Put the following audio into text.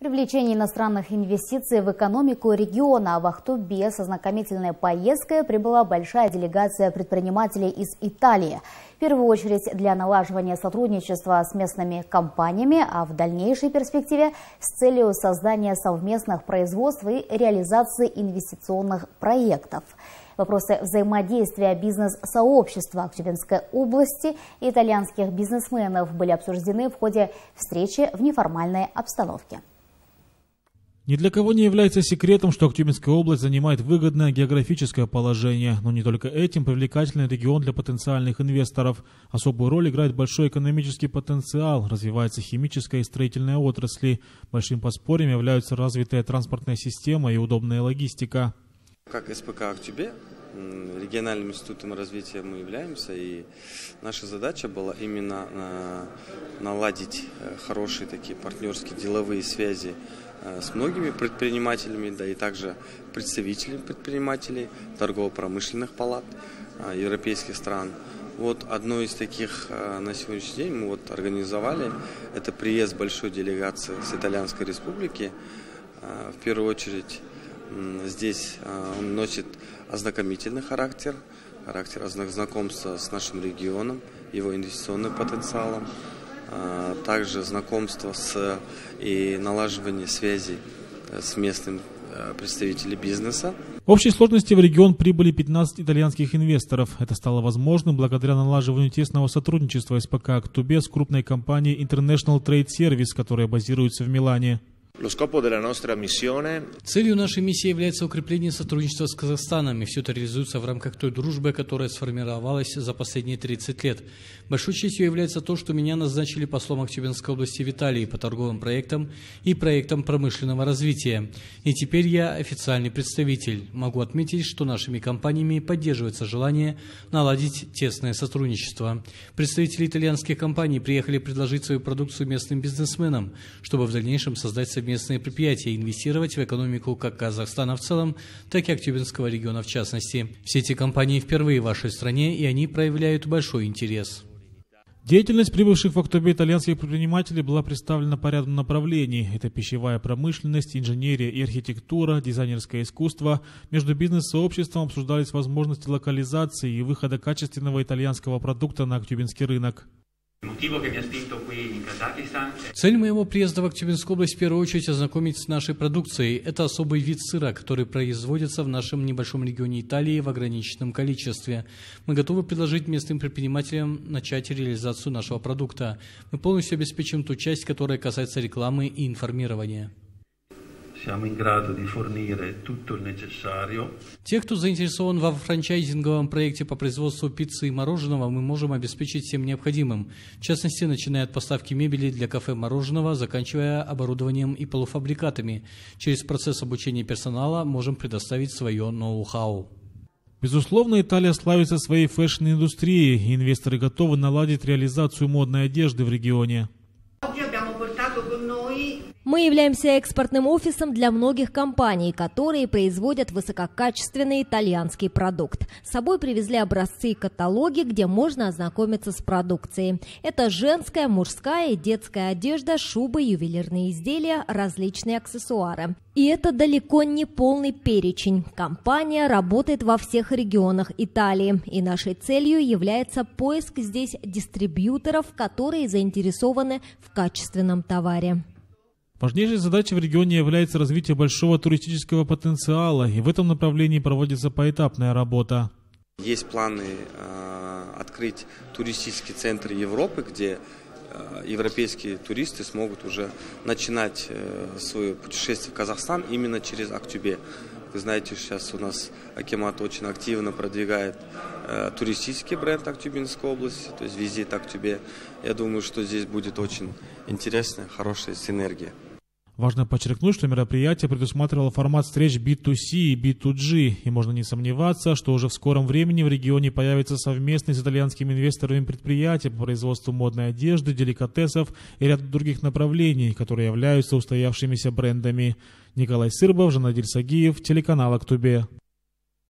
Привлечение иностранных инвестиций в экономику региона. В Актобе со знакомительной поездкой прибыла большая делегация предпринимателей из Италии. В первую очередь для налаживания сотрудничества с местными компаниями, а в дальнейшей перспективе с целью создания совместных производств и реализации инвестиционных проектов. Вопросы взаимодействия бизнес-сообщества Актюбинской области и итальянских бизнесменов были обсуждены в ходе встречи в неформальной обстановке. Ни для кого не является секретом, что Актюбинская область занимает выгодное географическое положение. Но не только этим привлекательный регион для потенциальных инвесторов. Особую роль играет большой экономический потенциал, развивается химическая и строительная отрасли. Большим подспорьем являются развитая транспортная система и удобная логистика. Как СПК «Актобе», региональным институтом развития мы являемся, и наша задача была именно наладить хорошие такие партнерские деловые связи с многими предпринимателями, да и также представителями предпринимателей, торгово-промышленных палат европейских стран. Вот одно из таких на сегодняшний день мы вот организовали, это приезд большой делегации с Итальянской республики, в первую очередь. Здесь он носит ознакомительный характер, характер знакомства с нашим регионом, его инвестиционным потенциалом, также знакомство и налаживание связей с местным представителей бизнеса. В общей сложности в регион прибыли 15 итальянских инвесторов. Это стало возможным благодаря налаживанию тесного сотрудничества СПК «Актобе» с крупной компанией International Trade Service, которая базируется в Милане. Целью нашей миссии является укрепление сотрудничества с Казахстаном, и все это реализуется в рамках той дружбы, которая сформировалась за последние 30 лет. Большой честью является то, что меня назначили послом Актюбинской области в Италии по торговым проектам и проектам промышленного развития. И теперь я официальный представитель. Могу отметить, что нашими компаниями поддерживается желание наладить тесное сотрудничество. Представители итальянских компаний приехали предложить свою продукцию местным бизнесменам, чтобы в дальнейшем создать совместные предприятия и инвестировать в экономику как Казахстана в целом, так и Актюбинского региона в частности. Все эти компании впервые в вашей стране, и они проявляют большой интерес. Деятельность прибывших в Актобе итальянских предпринимателей была представлена по ряду направлений. Это пищевая промышленность, инженерия и архитектура, дизайнерское искусство. Между бизнес-сообществом обсуждались возможности локализации и выхода качественного итальянского продукта на актюбинский рынок. Цель моего приезда в Актюбинскую область в первую очередь ознакомить с нашей продукцией. Это особый вид сыра, который производится в нашем небольшом регионе Италии в ограниченном количестве. Мы готовы предложить местным предпринимателям начать реализацию нашего продукта. Мы полностью обеспечим ту часть, которая касается рекламы и информирования. Те, кто заинтересован во франчайзинговом проекте по производству пиццы и мороженого, мы можем обеспечить всем необходимым. В частности, начиная от поставки мебели для кафе мороженого, заканчивая оборудованием и полуфабрикатами. Через процесс обучения персонала можем предоставить свое ноу-хау. Безусловно, Италия славится своей фэшн-индустрией, и инвесторы готовы наладить реализацию модной одежды в регионе. Мы являемся экспортным офисом для многих компаний, которые производят высококачественный итальянский продукт. С собой привезли образцы и каталоги, где можно ознакомиться с продукцией. Это женская, мужская и детская одежда, шубы, ювелирные изделия, различные аксессуары. И это далеко не полный перечень. Компания работает во всех регионах Италии. И нашей целью является поиск здесь дистрибьюторов, которые заинтересованы в качественном товаре. Важнейшей задачей в регионе является развитие большого туристического потенциала, и в этом направлении проводится поэтапная работа. Есть планы открыть туристический центр Европы, где европейские туристы смогут уже начинать свое путешествие в Казахстан именно через Актобе. Вы знаете, сейчас у нас Акимат очень активно продвигает туристический бренд Актюбинской области, то есть визит Актобе. Я думаю, что здесь будет очень интересная, хорошая синергия. Важно подчеркнуть, что мероприятие предусматривало формат встреч B2C и B2G, и можно не сомневаться, что уже в скором времени в регионе появится совместный с итальянскими инвесторами предприятие по производству модной одежды, деликатесов и ряд других направлений, которые являются устоявшимися брендами. Николай Сырбов, Жанадиль Сагиев, телеканал «Актобе».